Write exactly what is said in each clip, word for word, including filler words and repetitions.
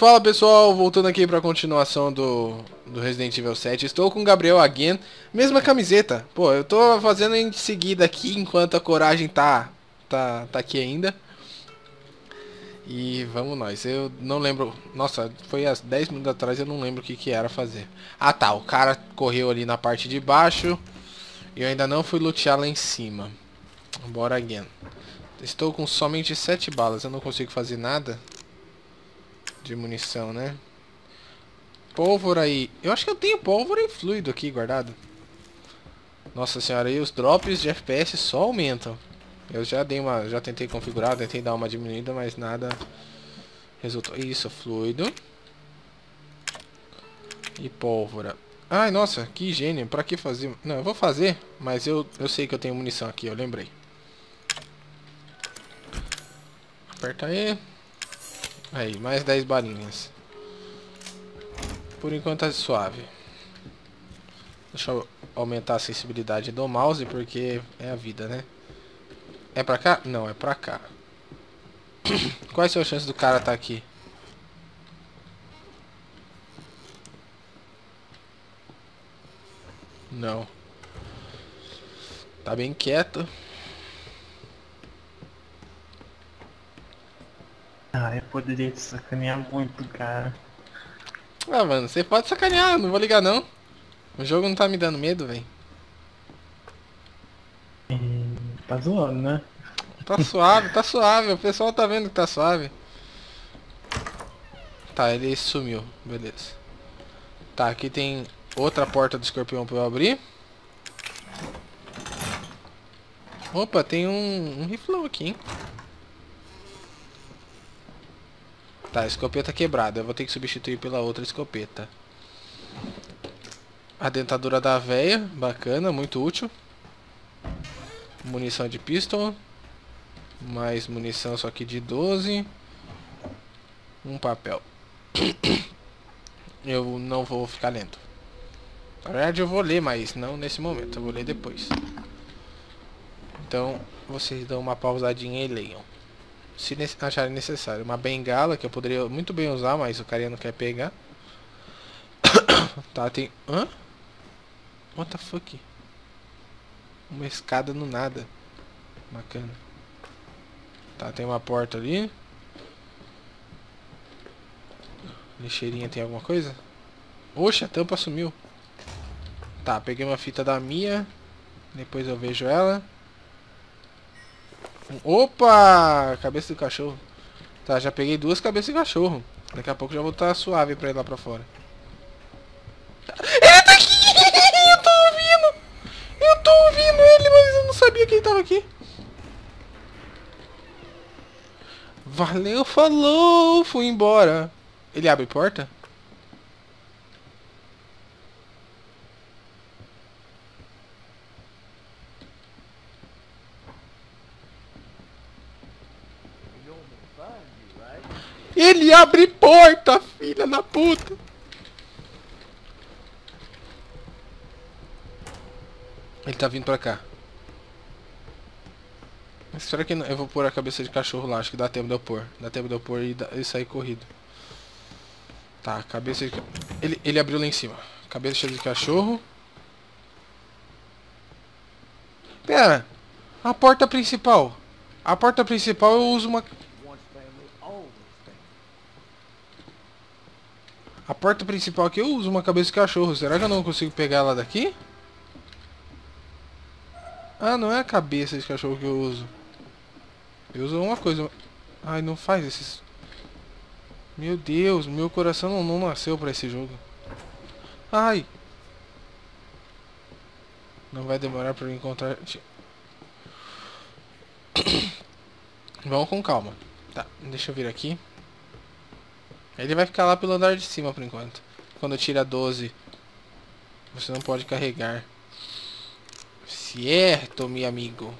Fala pessoal, voltando aqui para a continuação do, do Resident Evil sete. Estou com o Gabriel again, mesma camiseta. Pô, eu tô fazendo em seguida aqui enquanto a coragem tá, tá, tá aqui ainda. E vamos nós, eu não lembro. Nossa, foi há dez minutos atrás, eu não lembro o que que era fazer. Ah tá, o cara correu ali na parte de baixo e eu ainda não fui lutear lá em cima. Bora again. Estou com somente sete balas, eu não consigo fazer nada de munição, né? Pólvora aí. Eu acho que eu tenho pólvora e fluido aqui guardado. Nossa senhora, e os drops de F P S só aumentam. Eu já dei uma, já tentei configurar, tentei dar uma diminuída, mas nada resultou. Isso, fluido e pólvora. Ai, nossa, que gênio. Pra que fazer? Não, eu vou fazer, mas eu, eu sei que eu tenho munição aqui, eu lembrei. Aperta aí. Aí, mais dez balinhas. Por enquanto tá suave. Deixa eu aumentar a sensibilidade do mouse, porque é a vida, né? É pra cá? Não, é pra cá. Quais são as chances do cara tá aqui? Não. Tá bem quieto. Ah, eu poderia te sacanear muito, cara. Ah, mano, você pode sacanear, não vou ligar não. O jogo não tá me dando medo, velho. Tá zoando, né? Tá suave, tá suave, o pessoal tá vendo que tá suave. Tá, ele sumiu, beleza. Tá, aqui tem outra porta do escorpião pra eu abrir. Opa, tem um, um riflão aqui, hein? Tá, a escopeta quebrada. Eu vou ter que substituir pela outra escopeta. A dentadura da véia. Bacana, muito útil. Munição de pistol. Mais munição só que de doze. Um papel. Eu não vou ficar lendo. Na verdade eu vou ler, mas não nesse momento. Eu vou ler depois. Então, vocês dão uma pausadinha e leiam. Se acharem necessário. Uma bengala que eu poderia muito bem usar, mas o cara não quer pegar. Tá, tem... Hã? What the fuck? Uma escada no nada. Bacana. Tá, tem uma porta ali. Lixeirinha, tem alguma coisa? Oxe, a tampa sumiu. Tá, peguei uma fita da Mia. Depois eu vejo ela. Opa! Cabeça do cachorro. Tá, já peguei duas cabeças de cachorro. Daqui a pouco já vou estar suave pra ir lá pra fora. Ele tá aqui! Eu tô ouvindo! Eu tô ouvindo ele, mas eu não sabia que ele tava aqui. Valeu, falou! Fui embora. Ele abre porta? Ele abre porta, filha da puta. Ele tá vindo pra cá. Mas será que não? Eu vou pôr a cabeça de cachorro lá, acho que dá tempo de eu pôr. Dá tempo de eu pôr e, dá... e sair corrido. Tá, cabeça de... Ele, ele abriu lá em cima. Cabeça de cachorro. Pera, a porta principal. A porta principal eu uso uma... A porta principal aqui eu uso uma cabeça de cachorro. Será que eu não consigo pegar ela daqui? Ah, não é a cabeça de cachorro que eu uso. Eu uso uma coisa. Ai, não faz esses... Meu Deus, meu coração não, não nasceu pra esse jogo. Ai! Não vai demorar pra eu encontrar... Vamos com calma. Tá, deixa eu vir aqui. Ele vai ficar lá pelo andar de cima por enquanto. Quando eu tiro a doze, você não pode carregar. Certo, meu amigo.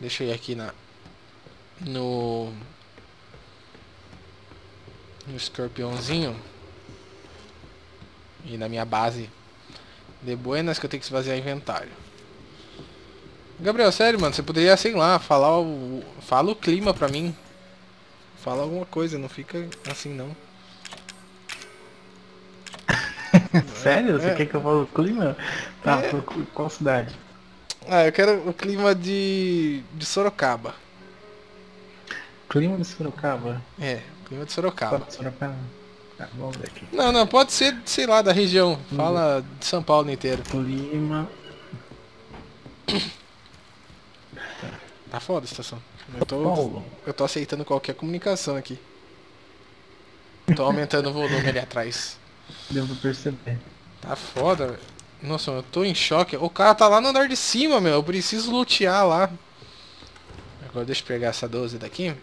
Deixa eu ir aqui na... No... No escorpiãozinho. E na minha base. De buenas que eu tenho que esvaziar inventário. Gabriel, sério, mano. Você poderia, sei lá, falar o... Fala o clima pra mim. Fala alguma coisa, não fica assim não. Sério? É, você é. quer que eu fale o clima? Tá, é. Qual cidade? Ah, eu quero o clima de, de Sorocaba. Clima de Sorocaba? É, clima de Sorocaba. Só de Sorocaba? Tá, vamos ver aqui. Não, não, pode ser, sei lá, da região. Hum. Fala de São Paulo inteiro. Clima... Tá foda a situação. Eu tô, eu tô aceitando qualquer comunicação aqui. Tô aumentando o volume ali atrás. Deu pra perceber. Tá foda, velho. Nossa, eu tô em choque. O cara tá lá no andar de cima, meu. Eu preciso lutear lá. Agora deixa eu pegar essa doze daqui.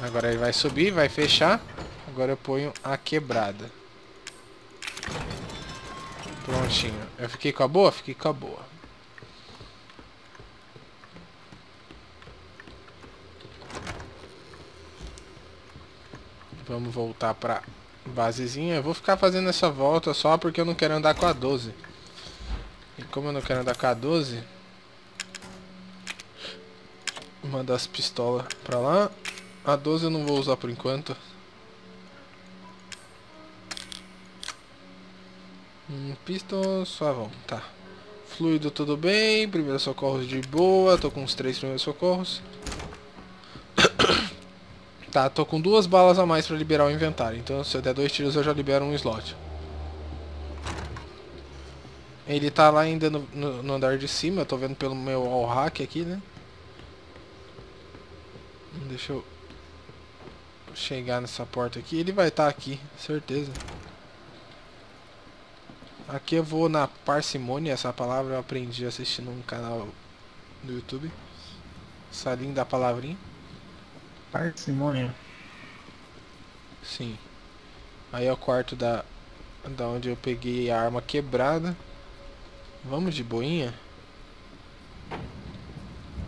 Agora ele vai subir, vai fechar. Agora eu ponho a quebrada. Prontinho. Eu fiquei com a boa? Fiquei com a boa. Vamos voltar pra basezinha. Eu vou ficar fazendo essa volta só porque eu não quero andar com a doze. E como eu não quero andar com a doze, mandar as pistolas pra lá. A doze eu não vou usar por enquanto. Hum, pistol, suavão, tá. Fluido tudo bem, primeiros socorros de boa. Tô com os três primeiros socorros. Tá, tô com duas balas a mais pra liberar o inventário. Então se eu der dois tiros eu já libero um slot. Ele tá lá ainda no, no, no andar de cima. Eu tô vendo pelo meu wall hack aqui, né? Deixa eu chegar nessa porta aqui. Ele vai estar tá aqui, certeza. Aqui eu vou na parcimônia. Essa palavra eu aprendi assistindo um canal do YouTube. Essa linda palavrinha. Parcimônia. Sim. Aí é o quarto da, da onde eu peguei a arma quebrada. Vamos de boinha.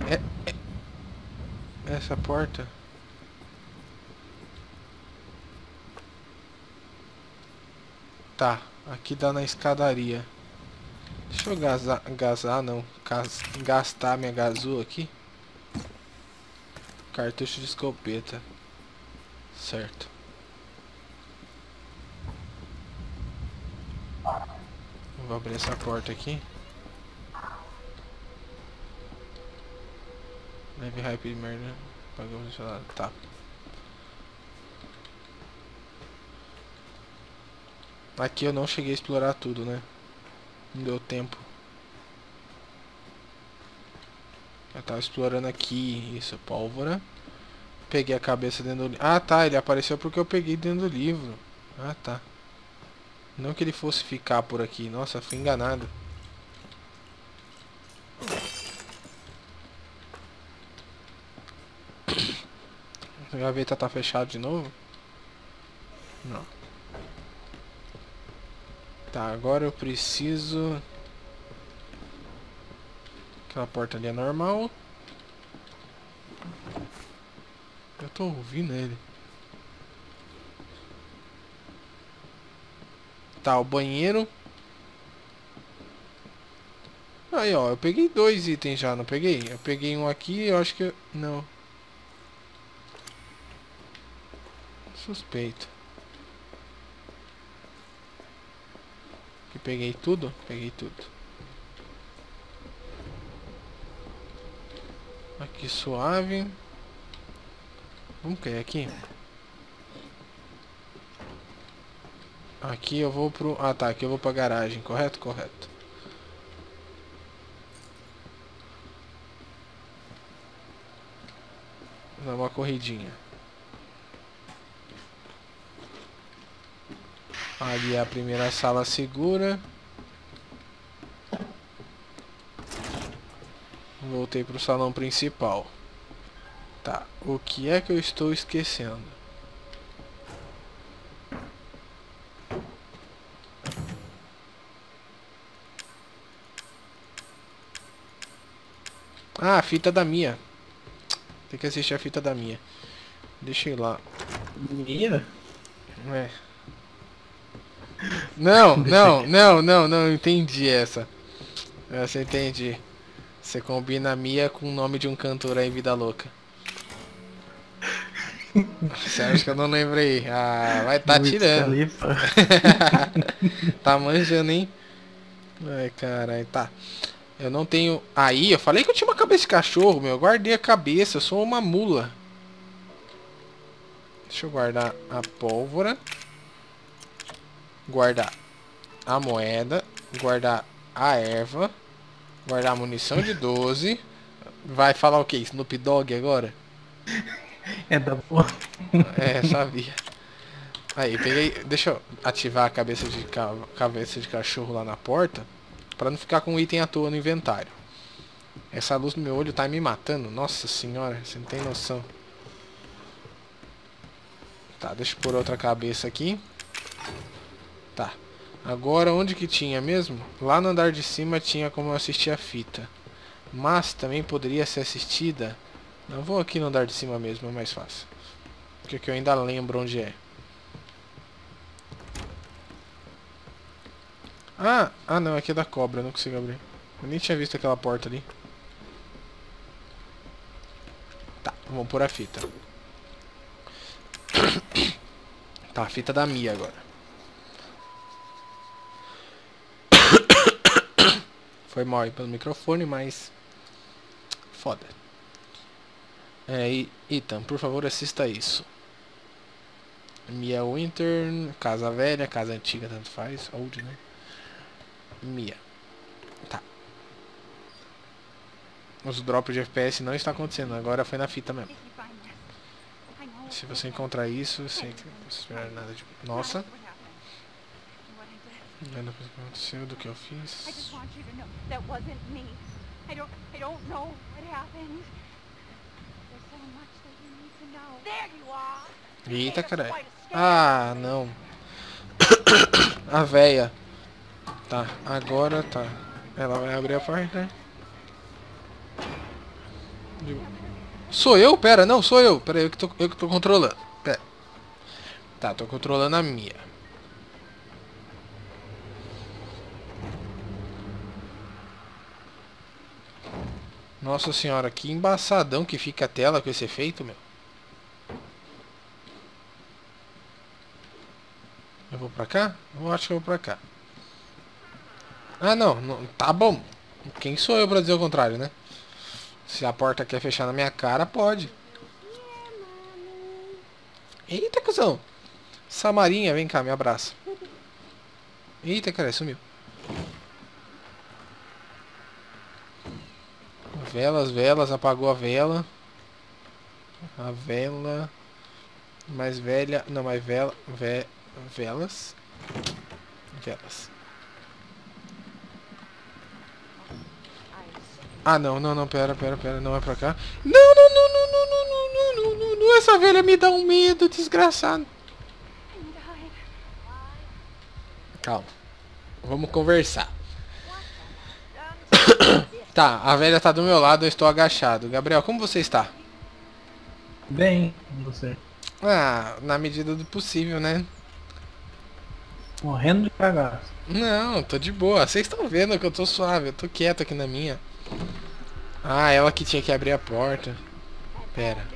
É, é. Essa porta. Tá. Aqui dá na escadaria. Deixa eu gasar, gasar não. Cas, gastar minha gazua aqui. Cartucho de escopeta. Certo. Vou abrir essa porta aqui. Leve hype de merda. Pagamos gelado. Tá. Aqui eu não cheguei a explorar tudo, né? Não deu tempo. Eu tava explorando aqui, isso, pólvora. Peguei a cabeça dentro do livro. Ah, tá, ele apareceu porque eu peguei dentro do livro. Ah, tá. Não que ele fosse ficar por aqui. Nossa, fui enganado. A gaveta tá fechada de novo? Não. Tá, agora eu preciso... Aquela porta ali é normal. Eu tô ouvindo ele. Tá, o banheiro. Aí, ó, eu peguei dois itens já, não peguei? Eu peguei um aqui, eu acho que... Eu... Não. Suspeito. Que peguei tudo? Peguei tudo. Aqui suave. Vamos cair aqui. Aqui eu vou pro... Ah tá, aqui eu vou pra garagem, correto? Correto. Dá uma corridinha. Ali é a primeira sala segura. Voltei pro salão principal. Tá, o que é que eu estou esquecendo? Ah, a fita da Mia. Tem que assistir a fita da Mia. Deixa eu ir lá. Mia? É. Não, não, não, não, não, entendi essa. Essa entendi. Você combina a Mia com o nome de um cantor aí, vida louca. Você acha que eu não lembrei? Ah, vai tá muito tirando. Tá manjando, hein? Ai, caralho, tá. Eu não tenho... Aí, eu falei que eu tinha uma cabeça de cachorro, meu. Eu guardei a cabeça, eu sou uma mula. Deixa eu guardar a pólvora. Guardar a moeda. Guardar a erva. Guardar a munição de doze. Vai falar o que? Snoop Dogg agora? É da porra. É, sabia. Aí, peguei... Deixa eu ativar a cabeça de, ca... cabeça de cachorro lá na porta. Pra não ficar com um item à toa no inventário. Essa luz no meu olho tá me matando. Nossa senhora, você não tem noção. Tá, deixa eu pôr outra cabeça aqui. Tá. Agora, onde que tinha mesmo? Lá no andar de cima tinha como eu assistir a fita. Mas também poderia ser assistida... Não, vou aqui no andar de cima mesmo, é mais fácil. Porque que eu ainda lembro onde é. Ah, ah não, aqui é da cobra, não consigo abrir. Eu nem tinha visto aquela porta ali. Tá, vamos pôr a fita. Tá, a fita da Mia agora. Foi mal aí pelo microfone, mas... Foda. É, Ethan, por favor assista isso. Mia Winter, casa velha, casa antiga, tanto faz. Old, né? Mia. Tá. Os drops de F P S não está acontecendo, agora foi na fita mesmo. Se você encontrar isso, sem esperar nada de... Nossa. Eu não sei o que aconteceu, do que eu fiz. Eita, caralho. Ah, não. A véia. Tá, agora tá. Ela vai abrir a porta. Sou eu? Pera, não, sou eu. Pera, eu que tô, eu que tô controlando. Pera. Tá, tô controlando a Mia. Nossa senhora, que embaçadão que fica a tela com esse efeito, meu. Eu vou pra cá? Eu acho que eu vou pra cá. Ah, não, não. Tá bom. Quem sou eu pra dizer o contrário, né? Se a porta quer fechar na minha cara, pode. Eita, cuzão. Samarinha, vem cá, me abraça. Eita, cara, sumiu. Velas, velas, apagou a vela. A vela. Mais velha. Não, mais vela. Ve, velas. Velas. Ah não, não, não, pera, pera, pera. Não é pra cá. Não, não, não, não, não, não, não, não, não, não. Essa velha me dá um medo, desgraçado. Calma. Vamos conversar. Tá, a velha tá do meu lado, eu estou agachado. Gabriel, como você está? Bem, e você? Ah, na medida do possível, né? Morrendo de cagaço. Não, tô de boa. Vocês estão vendo que eu tô suave, eu tô quieto aqui na minha. Ah, ela que tinha que abrir a porta. Pera.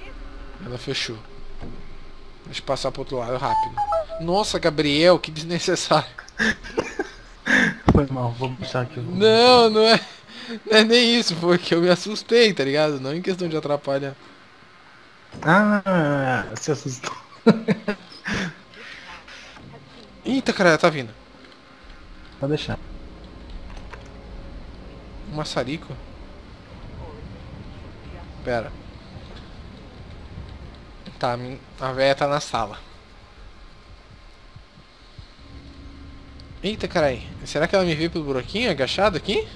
Ela fechou. Deixa eu passar pro outro lado rápido. Nossa, Gabriel, que desnecessário. Foi mal, vamos puxar aqui. Não, não é... Não é nem isso, foi que eu me assustei, tá ligado? Não em questão de atrapalhar. Ah, se assustou. Eita, cara, tá vindo. Pode deixar. Um maçarico? Pera. Tá, a véia tá na sala. Eita, carai. Será que ela me viu pelo buraquinho agachado aqui?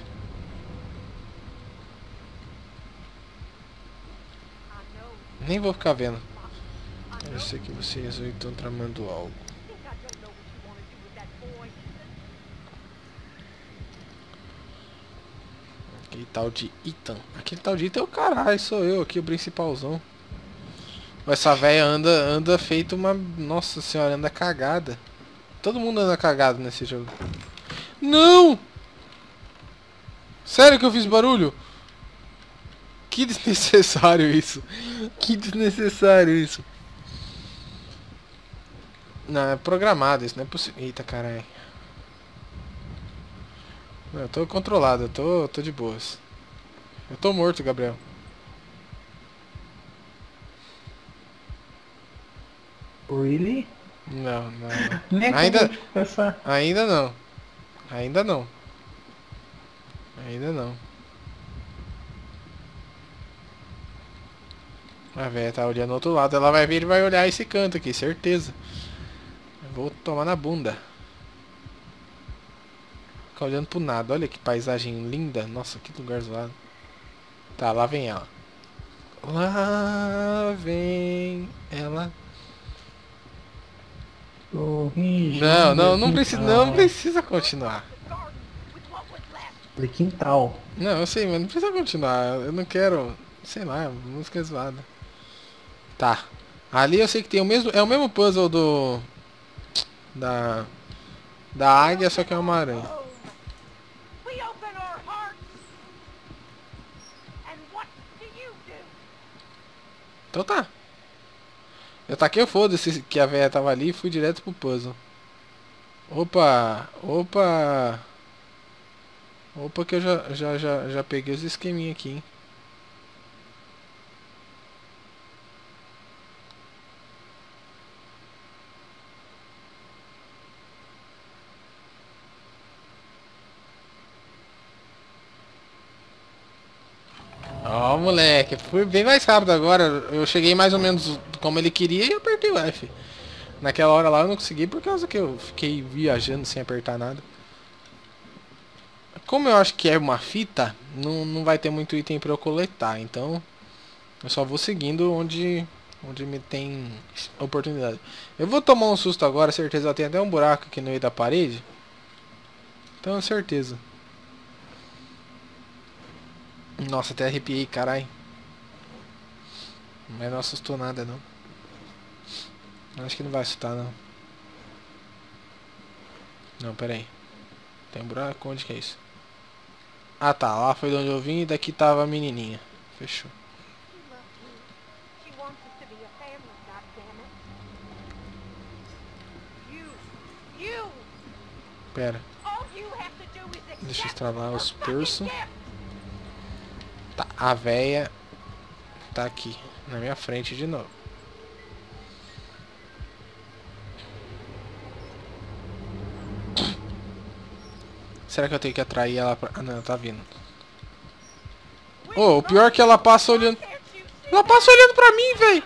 Nem vou ficar vendo. Eu sei que vocês estão tramando algo. Aquele tal de Ethan. Aquele tal de Ethan é o caralho, sou eu aqui, o principalzão. Essa véia anda, anda feito uma... Nossa senhora, anda cagada. Todo mundo anda cagado nesse jogo. Não! Sério que eu fiz barulho? Que desnecessário isso. Que desnecessário isso. Não, é programado, isso não é possível. Eita, caralho. Eu tô controlado, eu tô, tô de boas. Eu tô morto, Gabriel. Really? Não, não. não. Ainda, ainda não. Ainda não. Ainda não. A velha tá olhando do outro lado. Ela vai vir e vai olhar esse canto aqui, certeza. Eu vou tomar na bunda. Fica olhando pro nada. Olha que paisagem linda. Nossa, que lugar zoado. Tá, lá vem ela. Lá vem ela. Não, não, não precisa, não precisa continuar. De quintal. Não, eu sei, mas não precisa continuar. Eu não quero, sei lá, música zoada. Tá. Ali eu sei que tem o mesmo, é o mesmo puzzle do da da águia, só que é uma aranha. Então tá. Eu taquei o foda-se que a velha tava ali e fui direto pro puzzle. Opa, opa. Opa, que eu já, já, já, já peguei os esqueminha aqui, hein. Ó, oh, moleque, fui bem mais rápido agora. Eu cheguei mais ou menos como ele queria e apertei o F. Naquela hora lá eu não consegui por causa que eu fiquei viajando sem apertar nada. Como eu acho que é uma fita, não, não vai ter muito item pra eu coletar, então eu só vou seguindo onde, onde me tem oportunidade. Eu vou tomar um susto agora, certeza, tem até um buraco aqui no meio da parede. Então, certeza. Nossa, até arrepiei, carai. Mas não assustou nada, não. Acho que não vai assustar, não. Não, pera aí. Tem um buraco? Onde que é isso? Ah, tá. Lá foi de onde eu vim e daqui tava a menininha. Fechou. Pera. Deixa eu estralar os pulsos. Tá, a véia tá aqui, na minha frente de novo. Será que eu tenho que atrair ela pra... Ah, não, tá vindo. Oh, o pior é que ela passa olhando... Ela passa olhando pra mim, velho!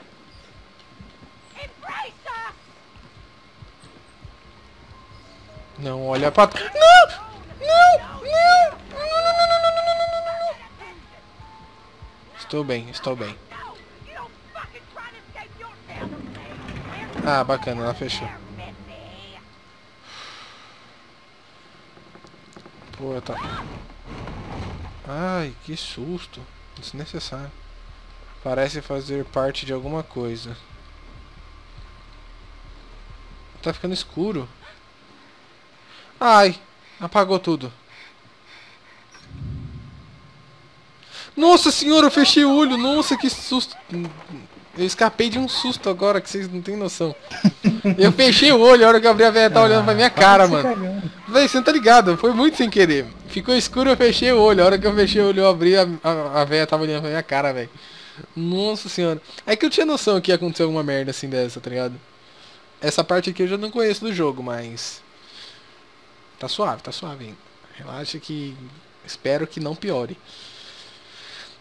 Não, olha pra... Não! Não! Não! Estou bem, estou bem. Ah, bacana, ela fechou. Pô, tá. Ai, que susto. Desnecessário. Parece fazer parte de alguma coisa. Tá ficando escuro. Ai, apagou tudo. Nossa senhora, eu fechei o olho. Nossa, que susto. Eu escapei de um susto agora que vocês não tem noção. Eu fechei o olho, a hora que eu abri a velha tá ah, olhando pra minha cara, mano. Cagando. Véi, você não tá ligado, foi muito sem querer. Ficou escuro, eu fechei o olho. A hora que eu fechei o olho, eu abri, a, a, a velha tava olhando pra minha cara, velho. Nossa senhora. É que eu tinha noção que ia acontecer alguma merda assim dessa, tá ligado? Essa parte aqui eu já não conheço do jogo, mas... Tá suave, tá suave, hein? Relaxa que... Espero que não piore.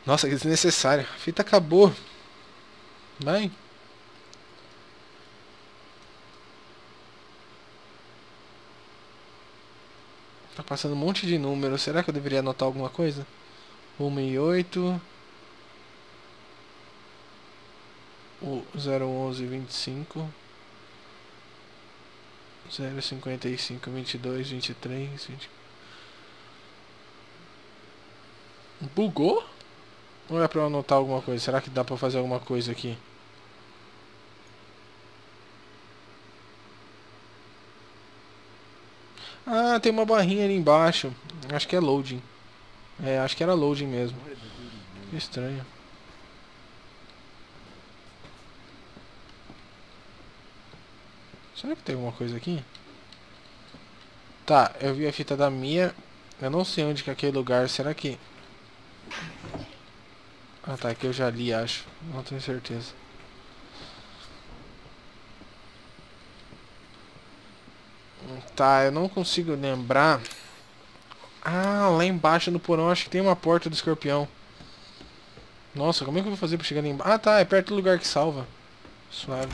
Nossa, que desnecessário. A fita acabou. Vai. Tá passando um monte de número. Será que eu deveria anotar alguma coisa? um e oito. zero onze, vinte e cinco. zero cinquenta e cinco, vinte e dois, vinte e três, vinte... Bugou? Ou é pra eu anotar alguma coisa? Será que dá pra fazer alguma coisa aqui? Ah, tem uma barrinha ali embaixo. Acho que é loading. É, acho que era loading mesmo. Que estranho. Será que tem alguma coisa aqui? Tá, eu vi a fita da Mia. Eu não sei onde que é aquele lugar. Será que... Ah, tá, aqui eu já li, acho. Não tenho certeza. Tá, eu não consigo lembrar. Ah, lá embaixo no porão acho que tem uma porta do escorpião. Nossa, como é que eu vou fazer pra chegar lá embaixo? Ah, tá, é perto do lugar que salva. Suave.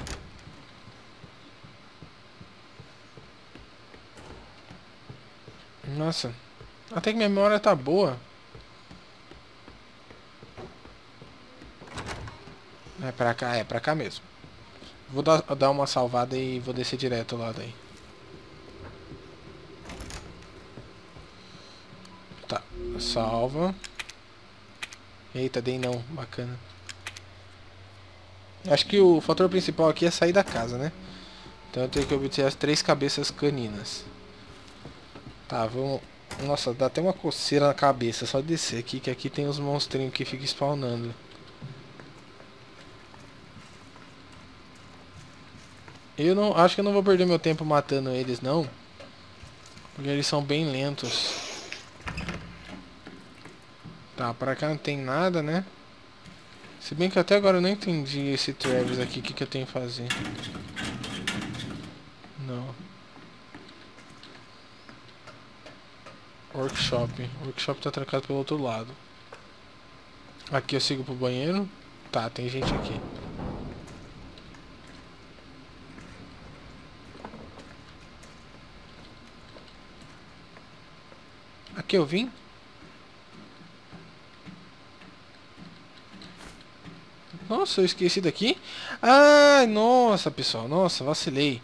Nossa. Até que minha memória tá boa. É pra cá, é pra cá mesmo. Vou dar, dar uma salvada e vou descer direto lá daí. Tá, salva. Eita, dei não, bacana. Acho que o fator principal aqui é sair da casa, né? Então eu tenho que obter as três cabeças caninas. Tá, vamos... Nossa, dá até uma coceira na cabeça. Só descer aqui, que aqui tem uns monstrinhos que ficam spawnando. Eu não... Acho que eu não vou perder meu tempo matando eles, não. Porque eles são bem lentos. Tá, pra cá não tem nada, né? Se bem que até agora eu não entendi esse Travis aqui, o que, que eu tenho que fazer. Não. Workshop. O workshop tá trancado pelo outro lado. Aqui eu sigo pro banheiro. Tá, tem gente aqui. Aqui eu vim? Nossa, eu esqueci daqui. Ai, nossa, pessoal. Nossa, vacilei.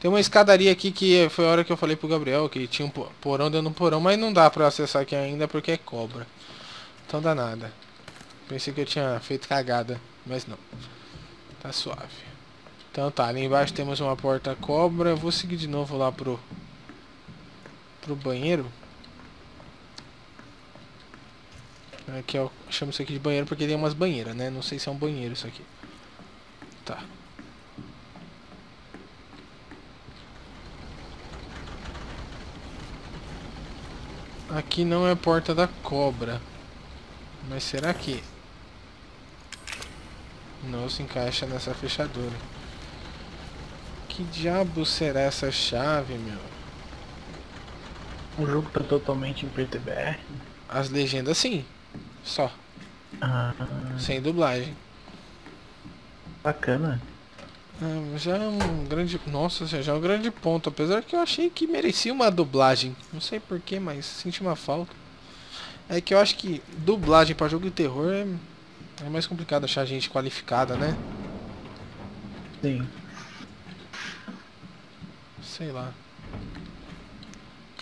Tem uma escadaria aqui que foi a hora que eu falei pro Gabriel que tinha um porão dentro do porão. Mas não dá pra acessar aqui ainda porque é cobra. Então dá nada. Pensei que eu tinha feito cagada, mas não. Tá suave. Então tá, ali embaixo temos uma porta cobra. Eu vou seguir de novo lá pro Pro banheiro. Aqui eu chamo isso aqui de banheiro porque tem umas banheiras, né? Não sei se é um banheiro isso aqui. Tá. Aqui não é a porta da cobra. Mas será que... Não se encaixa nessa fechadura. Que diabo será essa chave, meu? O jogo tá totalmente em preto e branco. As legendas sim. Só. Ah, sem dublagem. Bacana. Ah, já é um grande... Nossa, já é um grande ponto. Apesar que eu achei que merecia uma dublagem. Não sei porquê, mas senti uma falta. É que eu acho que dublagem para jogo de terror é... é mais complicado achar gente qualificada, né? Sim. Sei lá.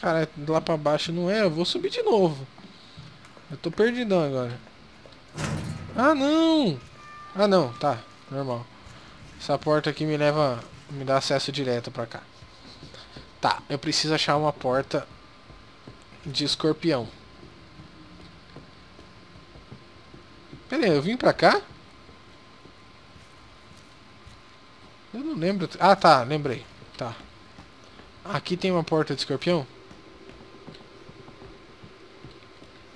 Cara, lá pra baixo não é. Eu vou subir de novo. Eu tô perdidão agora. Ah, não! Ah, não. Tá. Normal. Essa porta aqui me leva... Me dá acesso direto pra cá. Tá. Eu preciso achar uma porta... de escorpião. Pera aí, eu vim pra cá? Eu não lembro... Ah, tá. Lembrei. Tá. Aqui tem uma porta de escorpião?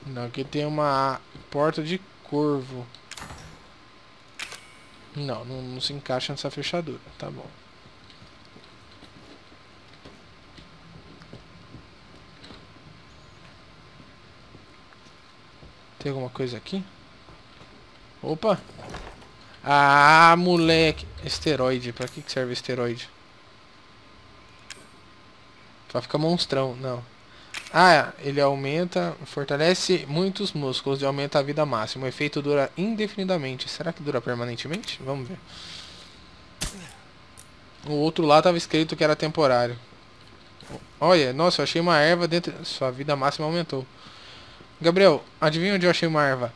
Não, aqui tem uma porta de corvo. Não, não, não se encaixa nessa fechadura. Tá bom. Tem alguma coisa aqui? Opa! Ah, moleque! Esteroide. Pra que serve esteroide? Pra ficar monstrão. Não. Ah, ele aumenta, fortalece muitos músculos e aumenta a vida máxima. O efeito dura indefinidamente. Será que dura permanentemente? Vamos ver. O outro lá estava escrito que era temporário. Olha, nossa, eu achei uma erva dentro... Sua vida máxima aumentou. Gabriel, adivinha onde eu achei uma erva?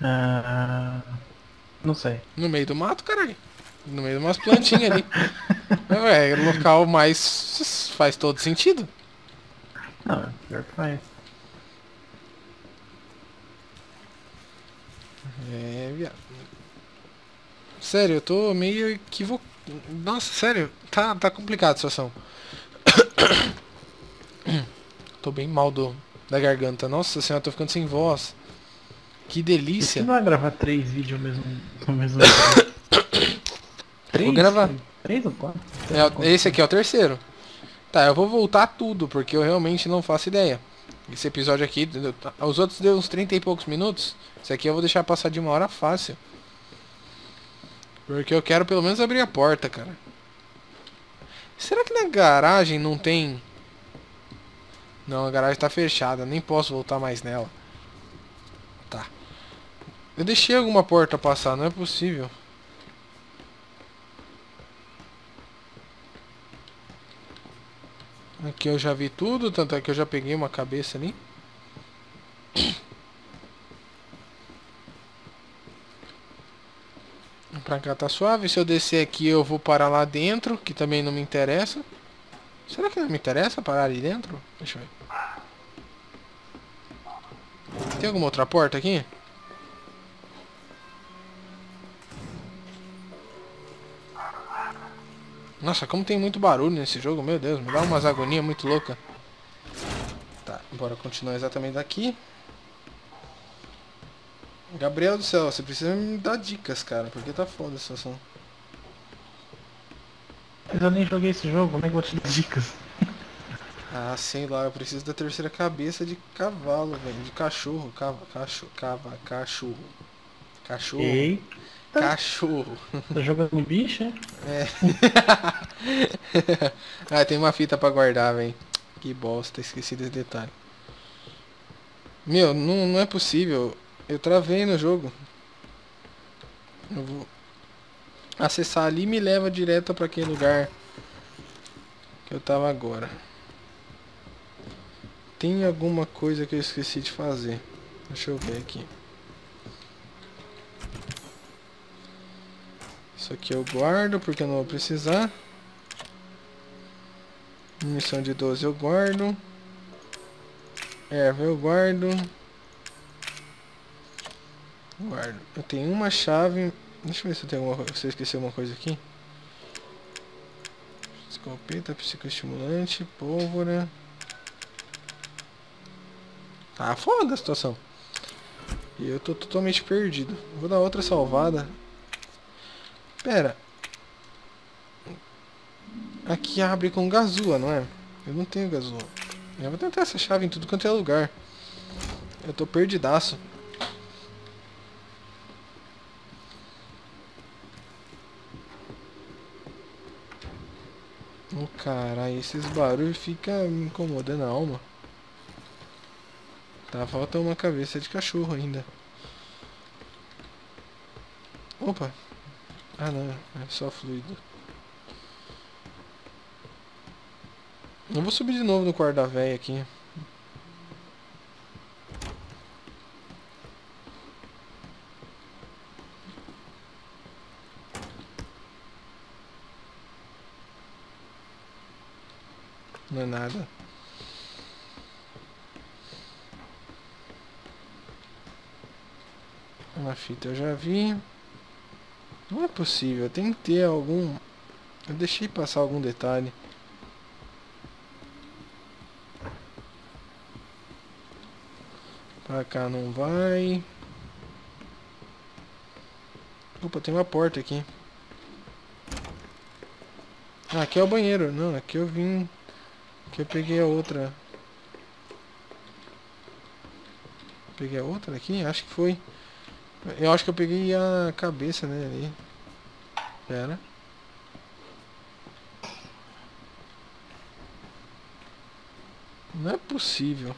Uh, não sei. No meio do mato, caralho. No meio de umas plantinhas ali. É, local mais... Faz todo sentido. Não, pior que faz. É, viado. Sério, eu tô meio equivocado. Nossa, sério, tá, tá complicado a situação. Tô bem mal do, da garganta. Nossa senhora, tô ficando sem voz. Que delícia. Você não vai gravar três vídeos ao mesmo, ao mesmo tempo? Três? Vou gravar. Três ou quatro? Três é, ou quatro? Esse aqui é o terceiro. Tá, eu vou voltar tudo, porque eu realmente não faço ideia. Esse episódio aqui, os outros deu uns trinta e poucos minutos. Esse aqui eu vou deixar passar de uma hora fácil. Porque eu quero pelo menos abrir a porta, cara. Será que na garagem não tem... Não, a garagem tá fechada. Nem posso voltar mais nela. Tá. Eu deixei alguma porta passar, não é possível. Aqui eu já vi tudo, tanto é que eu já peguei uma cabeça ali. Pra cá tá suave. Se eu descer aqui eu vou parar lá dentro, que também não me interessa. Será que não me interessa parar ali dentro? Deixa eu ver. Tem alguma outra porta aqui? Nossa, como tem muito barulho nesse jogo, meu Deus, me dá umas agonias muito louca. Tá, bora continuar exatamente daqui. Gabriel do céu, você precisa me dar dicas, cara, porque tá foda a situação. Mas eu nem joguei esse jogo, como é que eu vou te dar dicas? Ah, sei lá, eu preciso da terceira cabeça de cavalo, velho, de cachorro, cava, cachorro, cava, cachorro. Cachorro. Ei. Cachorro. Tá jogando bicho, é? É. Ah, tem uma fita pra guardar, velho. Que bosta, esqueci desse detalhe. Meu, não, não é possível. Eu travei no jogo. Eu vou acessar ali e me leva direto pra aquele lugar que eu tava agora. Tem alguma coisa que eu esqueci de fazer. Deixa eu ver aqui. Isso aqui eu guardo porque eu não vou precisar. Munição de doze eu guardo. Erva eu guardo. Guardo. Eu tenho uma chave. Deixa eu ver se eu tenho alguma coisa. Se eu esqueci alguma coisa aqui. Escopeta, psicoestimulante, pólvora. Tá foda a situação. E eu tô totalmente perdido. Vou dar outra salvada. Pera. Aqui abre com gazua, não é? Eu não tenho gazua. Eu vou tentar essa chave em tudo quanto é lugar. Eu tô perdidaço. Oh, caralho, esses barulhos ficam me incomodando a alma. Tá, falta uma cabeça de cachorro ainda. Opa. Ah não, é só fluido. Eu vou subir de novo no quarto da véia aqui. Não é nada. Uma fita eu já vi. Não é possível, tem que ter algum... Eu deixei passar algum detalhe. Pra cá não vai. Opa, tem uma porta aqui. Ah, aqui é o banheiro. Não, aqui eu vim... Aqui eu peguei a outra. Peguei a outra aqui? Acho que foi. Eu acho que eu peguei a cabeça, né, ali. Pera. Não é possível.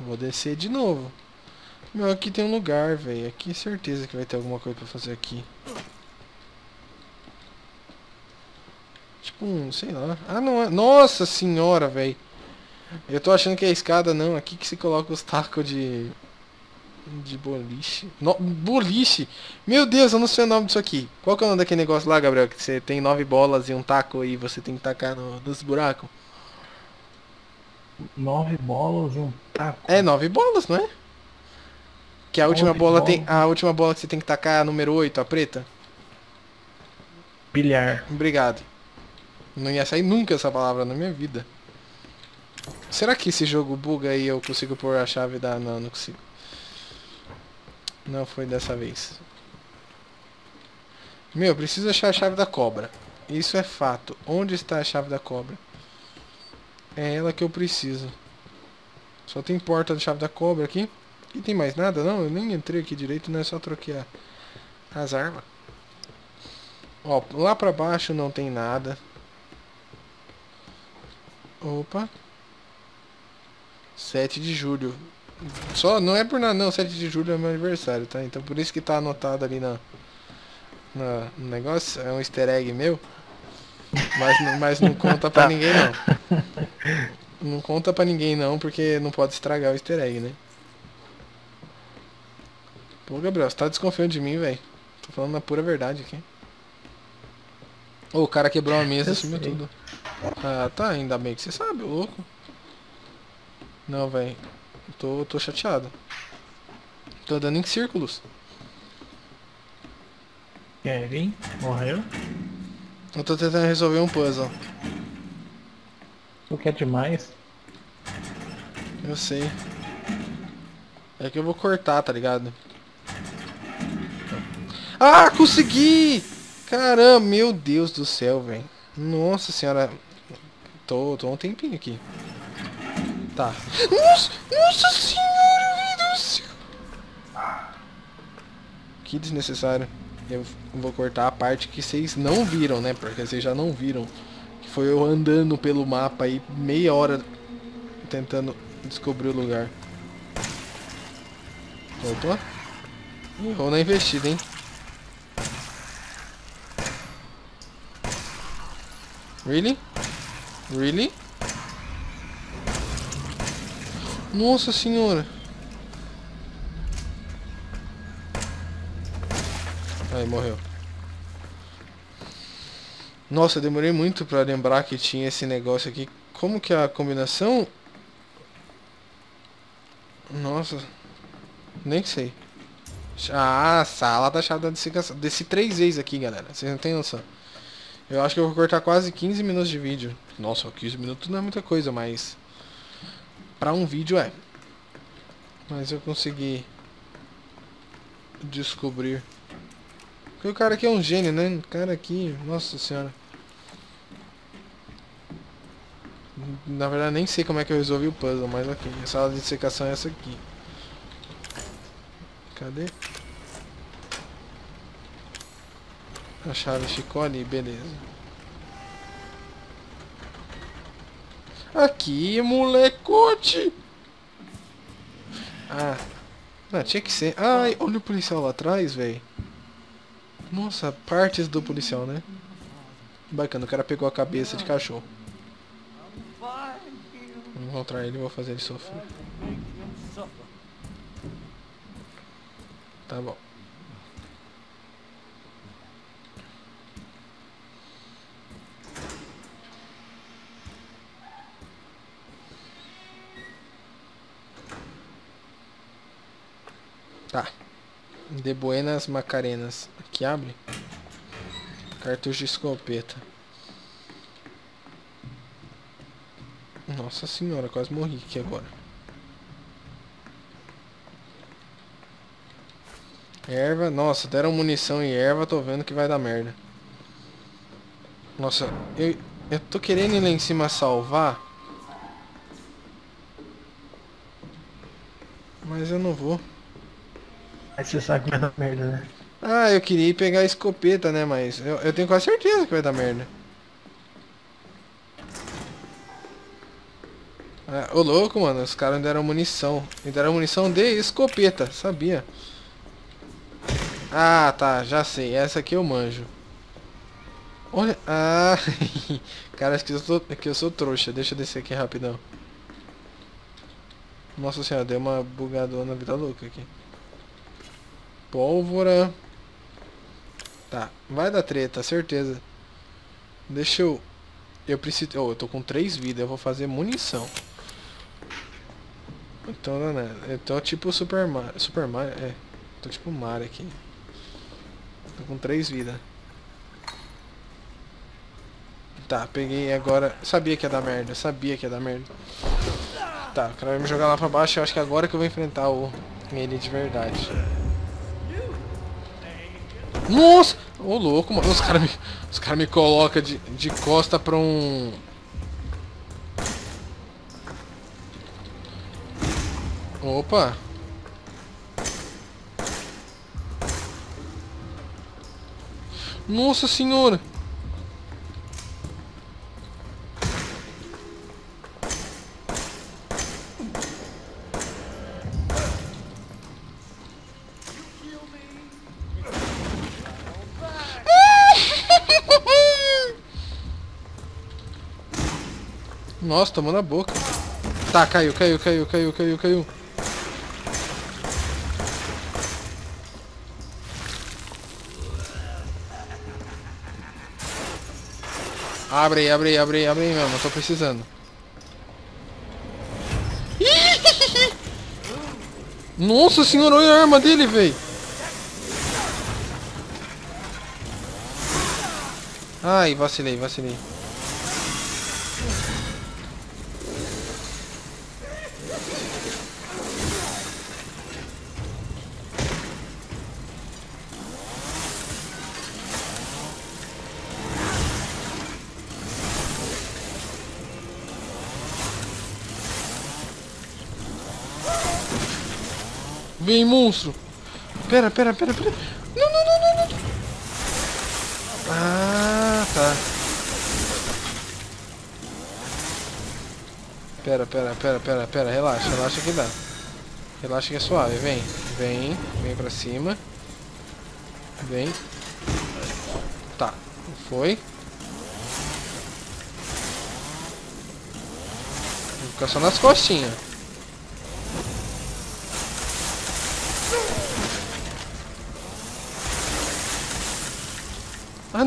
Vou descer de novo. Meu, aqui tem um lugar, velho. Aqui certeza que vai ter alguma coisa pra fazer aqui. Tipo um, sei lá. Ah, não é. Nossa senhora, velho. Eu tô achando que é escada, não. Aqui que se coloca os tacos de... de boliche. No, boliche? Meu Deus, eu não sei o nome disso aqui. Qual que é o nome daquele negócio lá, Gabriel? Que você tem nove bolas e um taco e você tem que tacar no, nos buracos? Nove bolas e um taco? É, nove bolas, não é? Que a nove última bola bolas. tem. A última bola que você tem que tacar é a número oito, a preta? Bilhar. Obrigado. Não ia sair nunca essa palavra na minha vida. Será que esse jogo buga e eu consigo pôr a chave da... Não, não consigo. Não foi dessa vez. Meu, preciso achar a chave da cobra. Isso é fato. Onde está a chave da cobra? É ela que eu preciso. Só tem porta da chave da cobra aqui. E tem mais nada? Não, eu nem entrei aqui direito, né? Só troquei a... as armas. Ó, lá pra baixo não tem nada. Opa. sete de julho. Só, não é por nada não, sete de julho é meu aniversário, tá? Então por isso que tá anotado ali na, na, no negócio. É um easter egg meu. Mas, mas não conta pra ninguém não. Não conta pra ninguém não, porque não pode estragar o easter egg, né? Pô, Gabriel, você tá desconfiando de mim, velho. Tô falando na pura verdade aqui. Ô, o cara quebrou a mesa, sumiu tudo. Ah, tá, ainda bem que você sabe, ô louco. Não, velho. Tô, tô chateado. Tô andando em círculos. Kevin morreu? Eu tô tentando resolver um puzzle. Tu quer demais? Eu sei. É que eu vou cortar, tá ligado? Ah, consegui! Caramba, meu Deus do céu, velho. Nossa senhora. Tô, tô um tempinho aqui. Tá. Nossa, nossa senhora, meu Deus. Que desnecessário. Eu vou cortar a parte que vocês não viram, né? Porque vocês já não viram. Que foi eu andando pelo mapa aí meia hora tentando descobrir o lugar. Opa. Errou na investida, hein? Really? Really? Nossa senhora! Aí, morreu. Nossa, eu demorei muito pra lembrar que tinha esse negócio aqui. Como que é a combinação? Nossa. Nem sei. Ah, sala da chave da dessicação. Desci três vezes aqui, galera. Vocês não tem noção. Eu acho que eu vou cortar quase quinze minutos de vídeo. Nossa, quinze minutos não é muita coisa, mas... pra um vídeo é. Mas eu consegui descobrir. Porque o cara aqui é um gênio, né? O cara aqui, nossa senhora. Na verdade nem sei como é que eu resolvi o puzzle, mas ok. A sala de dissecação é essa aqui. Cadê? A chave ficou ali, beleza. Aqui, molecote! Ah, não, tinha que ser... Ai, olha o policial lá atrás, velho. Nossa, partes do policial, né? Bacana, o cara pegou a cabeça de cachorro. Vou encontrar ele e vou fazer ele sofrer. Tá bom. Tá. De buenas macarenas. Aqui abre. Cartucho de escopeta. Nossa senhora, quase morri aqui agora. Erva. Nossa, deram munição e erva. Tô vendo que vai dar merda. Nossa, eu, eu tô querendo ir lá em cima salvar. Mas eu não vou. Aí você sabe que vai dar merda, né? Ah, eu queria ir pegar a escopeta, né? Mas eu, eu tenho quase certeza que vai dar merda. Ah, ô louco, mano. Os caras me deram munição. Me deram munição de escopeta. Sabia. Ah, tá. Já sei. Essa aqui eu manjo. Olha... Ah... Cara, acho que eu sou, que eu sou trouxa. Deixa eu descer aqui rapidão. Nossa senhora, deu uma bugadona vida louca aqui. pólvora. Tá, vai dar treta, certeza. Deixa eu... Eu preciso... Oh, eu tô com três vidas, eu vou fazer munição. Então, não, não. Então tipo Super Mario... Super Mario, é. Tô tipo Mario aqui. Tô com três vidas. Tá, peguei agora... Sabia que ia dar merda, sabia que ia dar merda. Tá, o cara vai me jogar lá pra baixo. Eu acho que agora que eu vou enfrentar o... ele de verdade. Nossa! Ô louco, mano. Os caras me, os cara me colocam de, de costa pra um... Opa! Nossa senhora! Nossa, tomou na boca. Tá, caiu, caiu, caiu, caiu, caiu, caiu. Abre aí, abre aí, abre aí, abre aí mesmo, eu tô precisando. Nossa senhora, olha a arma dele, véi. Ai, vacilei, vacilei. Vem, monstro! Pera, pera, pera, pera! Não, não, não, não, não! Ah, tá. Pera, pera, pera, pera, pera, relaxa, relaxa que dá. Relaxa que é suave, vem, vem, vem pra cima. Vem. Tá, foi. Vou ficar só nas costinhas. Ah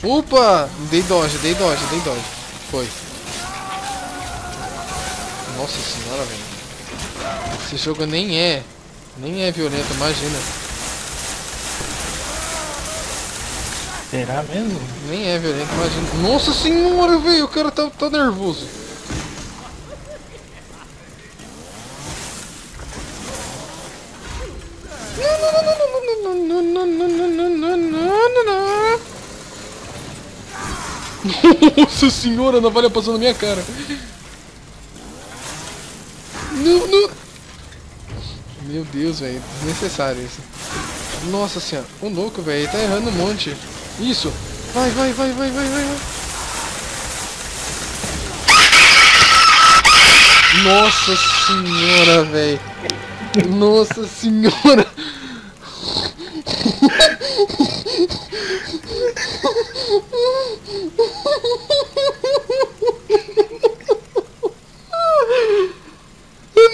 Opa! Dei dodge, dei dodge, dei dodge. Foi. Nossa senhora, velho. Esse jogo nem é. Nem é violento, imagina. Será mesmo? Nem é violento, imagina. Nossa senhora, velho. O cara tá, tá nervoso. Nossa senhora, a navalha passou na minha cara. Não, não. Meu Deus, velho. Desnecessário isso. Nossa senhora. O louco, velho. Tá errando um monte. Isso. Vai, vai, vai, vai, vai, vai. Nossa senhora, velho. Nossa senhora.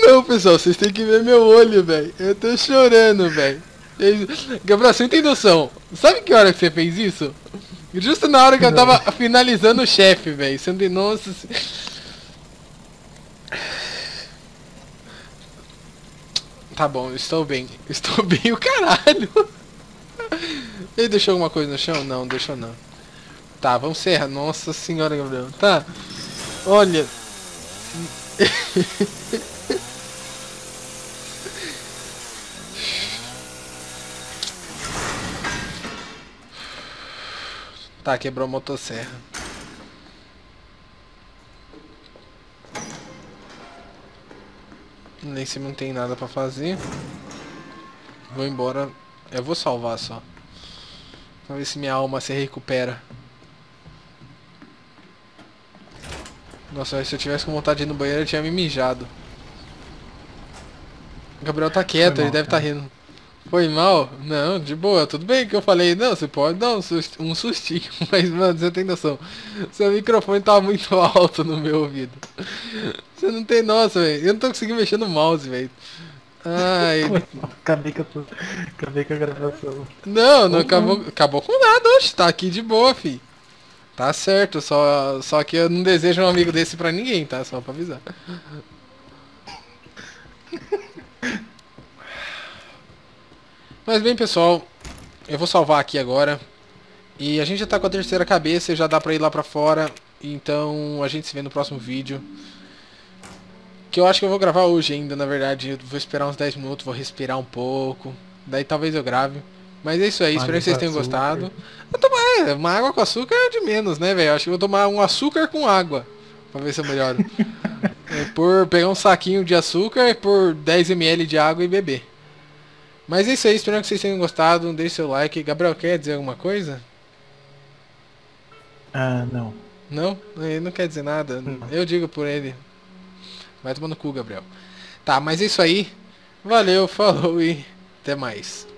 Não, pessoal, vocês têm que ver meu olho, velho. Eu tô chorando, velho. Gabriel, você não tem noção. Sabe que hora que você fez isso? Justo na hora que não. Eu tava finalizando o chefe, velho. Você não tem noção. Tá bom, estou bem. Estou bem o caralho. Ele deixou alguma coisa no chão? Não, deixou não. Tá, vamos encerrar. Nossa senhora, Gabriel. Tá. Olha. Tá, quebrou a motosserra. Nem se não tem nada pra fazer. Vou embora. Eu vou salvar só. Vamos ver se minha alma se recupera. Nossa, se eu tivesse com vontade de ir no banheiro, eu tinha me mijado. O Gabriel tá quieto, mal, ele deve estar tá rindo. Foi mal? Não, de boa, tudo bem que eu falei. Não, você pode dar um, sust um sustinho, mas, mano, você tem noção. Seu microfone tá muito alto no meu ouvido. Você não tem nossa, velho. Eu não tô conseguindo mexer no mouse, velho. Ai... acabei com a gravação. Não, não uhum. acabou, acabou com nada, oxe. Tá aqui de boa, fi. Tá certo, só, só que eu não desejo um amigo desse pra ninguém, tá? Só pra avisar. Mas bem, pessoal, eu vou salvar aqui agora. E a gente já tá com a terceira cabeça, já dá pra ir lá pra fora. Então a gente se vê no próximo vídeo. Que eu acho que eu vou gravar hoje ainda, na verdade. Eu vou esperar uns dez minutos, vou respirar um pouco. Daí talvez eu grave. Mas é isso aí, espero que vocês tenham gostado. Eu tomar uma água com açúcar é de menos, né, velho? Acho que eu vou tomar um açúcar com água. Pra ver se eu melhoro. É por pegar um saquinho de açúcar e por dez mililitros de água e beber. Mas é isso aí, espero que vocês tenham gostado. Deixe seu like. Gabriel, quer dizer alguma coisa? Ah, não. Não? Ele não quer dizer nada. Não. Eu digo por ele. Vai tomar no cu, Gabriel. Tá, mas é isso aí. Valeu, falou e até mais.